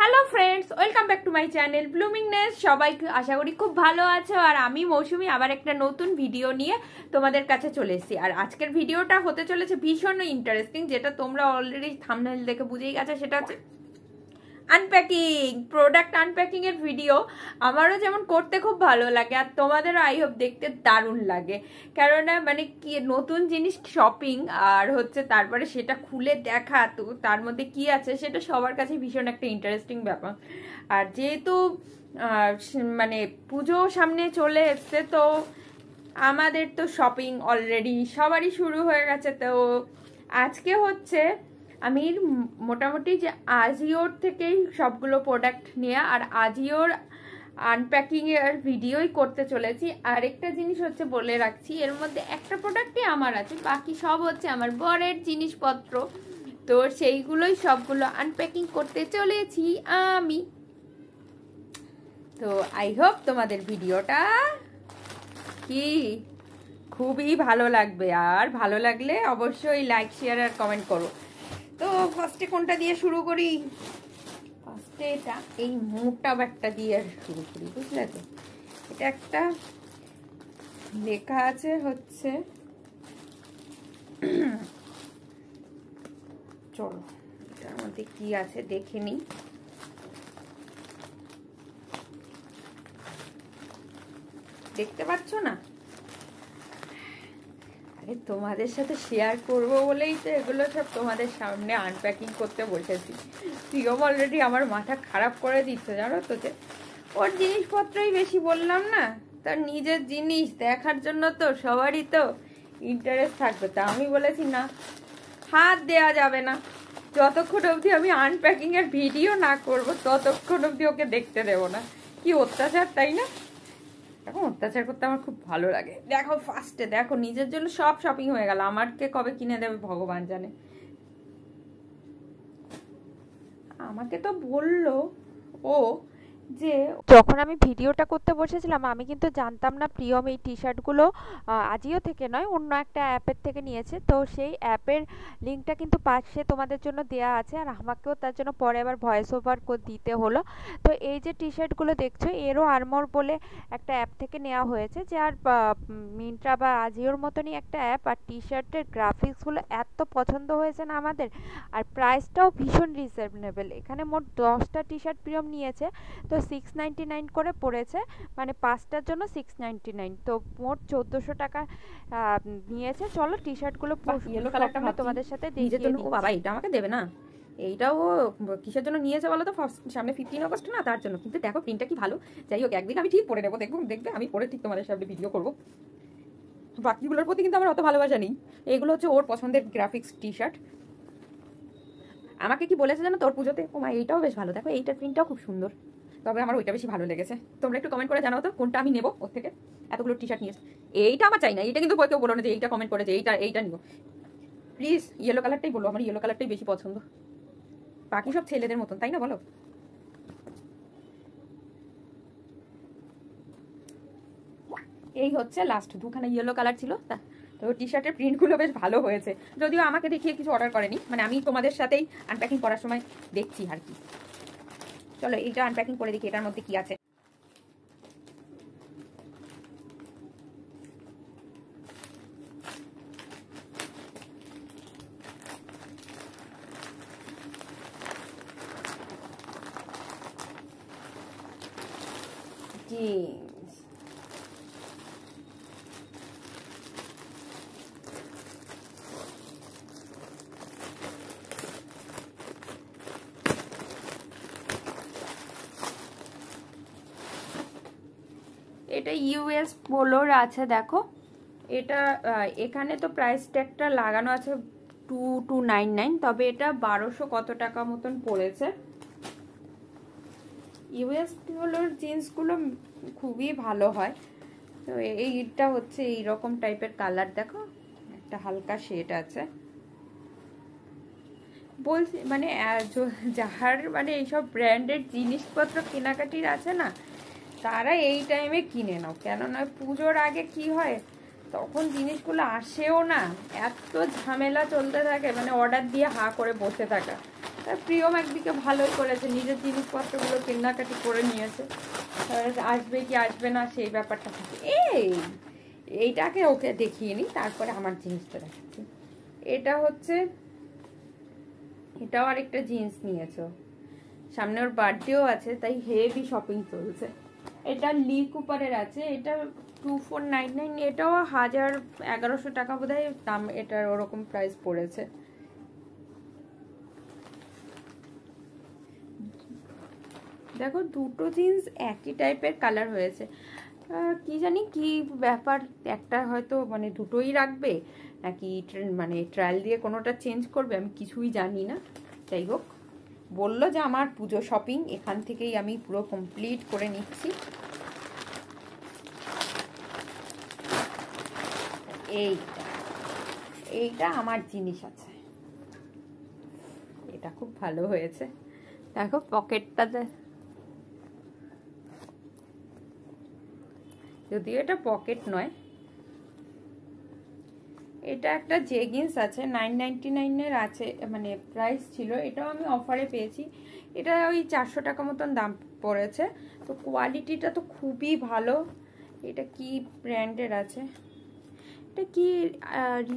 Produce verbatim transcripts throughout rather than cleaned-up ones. Hello friends, welcome back to my channel Blooming Nest. সবাইকে আশা করি খুব ভালো আছো, আর আমি মৌসুমি আবার একটা নতুন ভিডিও নিয়ে তোমাদের কাছে চলে এসেছি। আর আজকের ভিডিওটা হতে চলেছে ভীষণ ইন্টারেস্টিং, যেটা তোমরা অলরেডি থাম্বনেল দেখে বুঝেই গেছো, সেটা হচ্ছে আনপ্যাকিং, প্রোডাক্ট আনপ্যাকিংয়ের ভিডিও। আমারও যেমন করতে খুব ভালো লাগে, আর তোমাদেরও আই হোপ দেখতে দারুণ লাগে, কেননা মানে কি নতুন জিনিস শপিং, আর হচ্ছে তারপরে সেটা খুলে দেখা তো তার মধ্যে কি আছে সেটা সবার কাছে ভীষণ একটা ইন্টারেস্টিং ব্যাপার। আর যেহেতু মানে পুজো সামনে চলে এসছে, তো আমাদের তো শপিং অলরেডি সবারই শুরু হয়ে গেছে। তো আজকে হচ্ছে আমি মোটামুটি যে আজিওর থেকেই সবগুলো প্রোডাক্ট নিয়ে আর আজিওর আনপ্যাকিংয়ের ভিডিওই করতে চলেছি। আর একটা জিনিস হচ্ছে বলে রাখছি, এর মধ্যে একটা প্রোডাক্টই আমার আছে, বাকি সব হচ্ছে আমার বরের জিনিসপত্র। তো সেইগুলোই সবগুলো আনপ্যাকিং করতে চলেছি আমি। তো আই হোপ তোমাদের ভিডিওটা কি খুবই ভালো লাগবে, আর ভালো লাগলে অবশ্যই লাইক, শেয়ার আর কমেন্ট করো। তো ফার্স্টে কোনটা দিয়ে শুরু করি? ফার্স্টে এটা এই মোটা ব্যাগটা দিয়ে শুরু করি, বুঝলে তো? এটা একটা লেখা আছে হচ্ছে, চলো এটার মধ্যে কি আছে দেখে নিই। দেখতে পাচ্ছ না? তোমাদের সাথে শেয়ার করব বলেই তো এগুলো সব তোমাদের সামনে আনপ্যাকিং করতে বসেছি। তুইও অলরেডি আমার মাথা খারাপ করে দিচ্ছে জানো তো, যে ওর জিনিসপত্রই বেশি বললাম না, তার নিজের জিনিস দেখার জন্য তো সবারই তো ইন্টারেস্ট থাকবে। তা আমি বলেছি না, হাত দেওয়া যাবে না, যতক্ষণ অবধি আমি আনপ্যাকিংয়ের ভিডিও না করব ততক্ষণ অবধি ওকে দেখতে দেবো না। কি অত্যাচার, তাই না? এখন অত্যাচার করতে আমার খুব ভালো লাগে। দেখো ফার্স্টে দেখো, নিজের জন্য সব শপিং হয়ে গেল, আমারকে কবে কিনে দেবে ভগবান জানে। আমাকে তো বললো ও যে, যখন আমি ভিডিওটা করতে বসেছিলাম আমি কিন্তু জানতাম না প্রিয়ম এই টি শার্টগুলো আজিও থেকে নয়, অন্য একটা অ্যাপের থেকে নিয়েছে। তো সেই অ্যাপের লিঙ্কটা কিন্তু পাশে তোমাদের জন্য দেয়া আছে, আর আমাকেও তার জন্য পরে আবার ভয়েস ওভার দিতে হলো। তো এই যে টি শার্টগুলো দেখছো, এরো আর্মোর বলে একটা অ্যাপ থেকে নেওয়া হয়েছে, যে আর মিন্ট্রা বা আজিওর মতনই একটা অ্যাপ। আর টি শার্টের গ্রাফিক্সগুলো এত পছন্দ হয়েছে না আমাদের, আর প্রাইসটাও ভীষণ রিজনেবল। এখানে মোট দশটা টি শার্ট প্রিয়ম নিয়েছে, তো সিক্স নাইনটি নাইন করে পড়েছে, মানে পাঁচটার জন্য সিক্স নাইনটি নাইন তো মোট চোদ্দোশো টাকা নিয়েছে। চলো টি শার্টগুলো তোমাদের সাথে দেখিয়ে দিই। ও বাবা, এটা আমাকে দেবে না, এইটাও কিসের জন্য নিয়েছে বলো তো? সামনে ফিফটিন অগস্ট না, তার জন্য। কিন্তু দেখো প্রিন্টটা কি ভালো। যাই হোক, একদিন আমি ঠিক পরে নেবো, দেখবো দেখবে আমি পরে ঠিক তোমাদের সামনে ভিডিও করবো। বাকিগুলোর প্রতি কিন্তু আমার অত ভালোবাসা নেই। এগুলো হচ্ছে ওর পছন্দের গ্রাফিক্স টি শার্ট। আমাকে কি বলেছে জানো তোর পুজোতে, ওমা এইটাও বেশ ভালো, দেখো এইটার প্রিন্টটাও খুব সুন্দর, তবে আমার ওইটা বেশি ভালো লেগেছে। তোমরা একটু কমেন্ট করে জানাও তো কোনটা আমি নেবো ওর থেকে। এতগুলো টি শার্ট নিয়েছে, এইটা আমার চাই না। এইটা কিন্তু কেউ বলো না যে এইটা কমেন্ট করে যে এইটা এইটা নিবো, প্লিজ ইয়েলো কালারটাই বলো, আমার ইয়েলো কালারটাই বেশি পছন্দ। বাকি সব ছেলেদের মতন, তাই না বলো? এই হচ্ছে লাস্ট, দুখানা ইয়েলো কালার ছিল। তা তো টি শার্টের প্রিন্টগুলো বেশ ভালো হয়েছে, যদিও আমাকে দেখিয়ে কিছু অর্ডার করেনি, মানে আমি তোমাদের সাথেই আনপ্যাকিং করার সময় দেখছি আর কি। চলো এটা আনপ্যাকিং করে দেখি এটার মধ্যে কি আছে। জিন্স, এটা ইউএস পোলোর আছে দেখো। এটা এখানে তো প্রাইস ট্যাগটা লাগানো আছে টু টু নাইন নাইন, তবে এটা বারোশো কত টাকা মতন পড়েছে। ইউএস পোলোর জিন্সগুলো খুবই ভালো হয়। তো এইটা হচ্ছে এইরকম টাইপের কালার, দেখো একটা হালকা শেড আছে। বলছি মানে যাহার মানে এইসব ব্র্যান্ডের জিনিসপত্র কেনাকাটির আছে না, তারা এই টাইমে কিনে নাও, কেননা পুজোর আগে কি হয় তখন জিনিসগুলো আসেও না, এত ঝামেলা চলতে থাকে, মানে অর্ডার দিয়ে হা করে বসে থাকা। তার প্রিয়ম একদিকে ভালোই করেছে, নিজের জিনিসপত্রগুলো কেনাকাটি করে নিয়েছে, আসবে কি আসবে না সেই ব্যাপারটা থাকে। এই এইটাকে ওকে দেখিয়ে নিই, তারপরে আমার জিনিসটা দেখাচ্ছি। এটা হচ্ছে, এটাও আরেকটা জিন্স নিয়েছে, সামনে ওর বার্থডেও আছে তাই হেভি শপিং চলছে। এটা লি কুপারের আছে, এটা টু ফোর নাইন নাইন, এটাও হাজার এগারোশো টাকা বোধ হয় দাম, এটার ওরকম প্রাইস পড়েছে। দেখো দুটো জিন্স একই টাইপের কালার হয়েছে, কি জানি কি ব্যাপার, একটা হয়তো মানে দুটোই রাখবে নাকি মানে ট্রায়াল দিয়ে কোনোটা চেঞ্জ করবে, আমি কিছুই জানি না। যাই হোক, বললো যে আমার পুজো শপিং এখান থেকেই আমি পুরো কমপ্লিট করে নিচ্ছি। এইটা এইটা আমার জিনিস আছে, এটা খুব ভালো হয়েছে। দেখো পকেটটাতে, যদিও এটা পকেট নয়, এটা একটা জেগিন্স আছে নাইন নাইনটি নাইনের আছে, মানে প্রাইস ছিল, এটাও আমি অফারে পেয়েছি। এটা ওই চারশো টাকা মতন দাম পড়েছে, তো কোয়ালিটিটা তো খুবই ভালো। এটা কি ব্র্যান্ডের আছে, এটা কি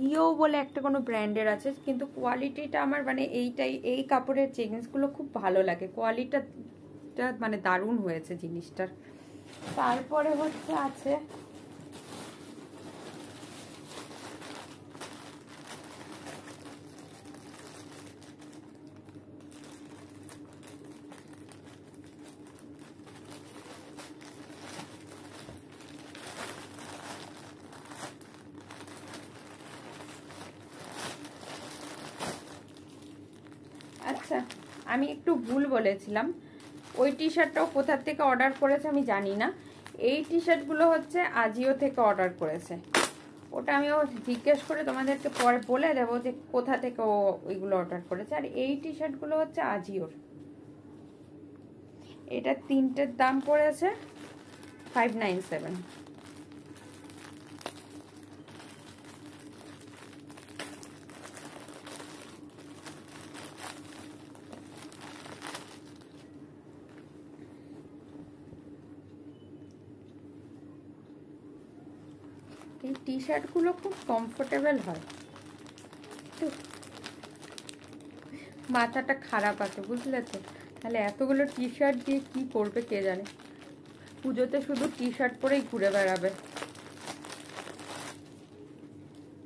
রিও বলে একটা কোনো ব্র্যান্ডের আছে, কিন্তু কোয়ালিটিটা আমার মানে এইটাই, এই কাপড়ের জেগিন্সগুলো খুব ভালো লাগে, কোয়ালিটিটা মানে দারুণ হয়েছে জিনিসটার। তারপরে হচ্ছে আছে আচ্ছা, আমি একটু ভুল বলেছিলাম, ওই টি শার্টটাও কোথার থেকে অর্ডার করেছে আমি জানি না। এই টি শার্টগুলো হচ্ছে আজিও থেকে অর্ডার করেছে, ওটা আমিও জিজ্ঞেস করে তোমাদেরকে পরে বলে দেবো যে কোথা থেকে ও ওইগুলো অর্ডার করেছে। আর এই টি শার্টগুলো হচ্ছে আজিওর, এটা তিনটের দাম পড়েছে ফাইভ নাইন সেভেন। এই টি শার্টগুলো খুব কমফোর্টেবল হয়, মাথাটা খারাপ আছে বুঝলে তো, তাহলে এতগুলো টি শার্ট দিয়ে কী করবে কে জানে, পুজোতে শুধু টি শার্ট পরেই ঘুরে বেড়াবে।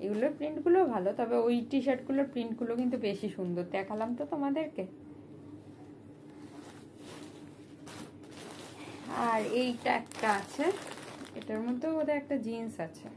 এগুলোর প্রিন্টগুলো ভালো, তবে ওই টি শার্টগুলোর প্রিন্টগুলো কিন্তু বেশি সুন্দর, দেখালাম তো তোমাদেরকে। আর এইটা একটা আছে, এটার মধ্যে ওদের একটা জিন্স আছে।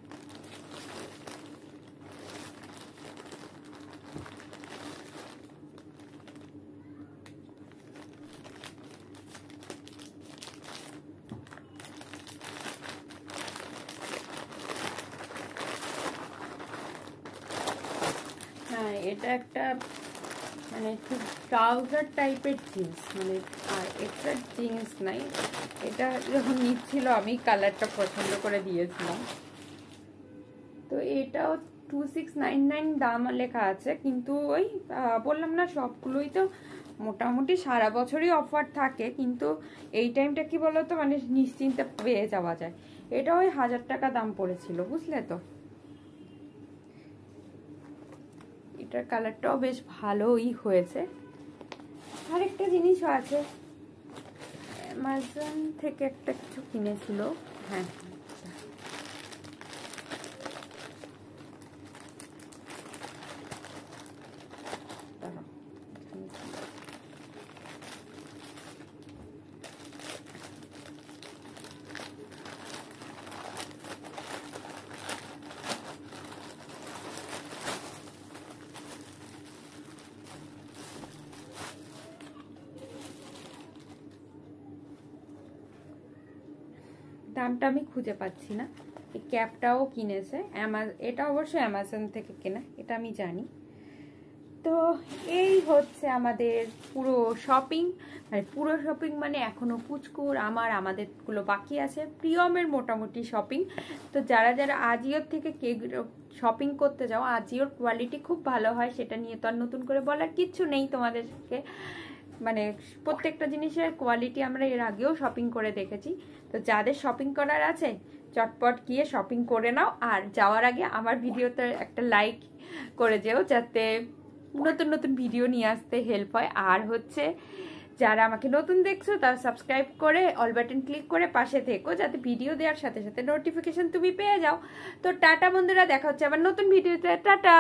হ্যাঁ, এটা একটা মানে খুব ট্রাউজার টাইপের জিন্স, মানে আর একটা জিন্স নাই, এটা যখন নিচ্ছিল আমি কালারটা পছন্দ করে দিয়েছিলাম। তো এটাও টু সিক্স নাইন নাইন দাম লেখা আছে, কিন্তু ওই বললাম না সবগুলোই তো মোটামুটি সারা বছরই অফার থাকে, কিন্তু এই টাইমটা কি বলো তো মানে নিশ্চিন্তে পেয়ে যাওয়া যায়। এটা ওই হাজার টাকা দাম পড়েছিল বুঝলে তো। এটার কালারটাও বেশ ভালোই হয়েছে। আরেকটা জিনিসও আছে, অ্যামাজন থেকে একটা কিছু কিনেছিল, হ্যাঁ দামটা আমি খুঁজে পাচ্ছি না। এই ক্যাপটাও কিনেছে, এটা অবশ্য অ্যামাজন থেকে কেনা, এটা আমি জানি। তো এই হচ্ছে আমাদের পুরো শপিং, মানে পুরো শপিং মানে এখনো পুচকুর আমার আমাদেরগুলো বাকি আছে, প্রিয়মের মোটামুটি শপিং। তো যারা যারা আজিওর থেকে কেক শপিং করতে যাও, আজিওর কোয়ালিটি খুব ভালো হয়, সেটা নিয়ে তো আর নতুন করে বলার কিচ্ছু নেই তোমাদেরকে, মানে প্রত্যেকটা জিনিসের কোয়ালিটি আমরা এর আগেও শপিং করে দেখেছি। তো যাদের শপিং করার আছে চটপট গিয়ে শপিং করে নাও, আর যাওয়ার আগে আমার ভিডিওতে একটা লাইক করে যেও যাতে নতুন নতুন ভিডিও নিয়ে আসতে হেল্প হয়। আর হচ্ছে যারা আমাকে নতুন দেখছো তারা সাবস্ক্রাইব করে অল বাটন ক্লিক করে পাশে থেকো যাতে ভিডিও দেওয়ার সাথে সাথে নোটিফিকেশন তুমি পেয়ে যাও। তো টাটা বন্ধুরা, দেখা হচ্ছে আবার নতুন ভিডিওতে, টাটা।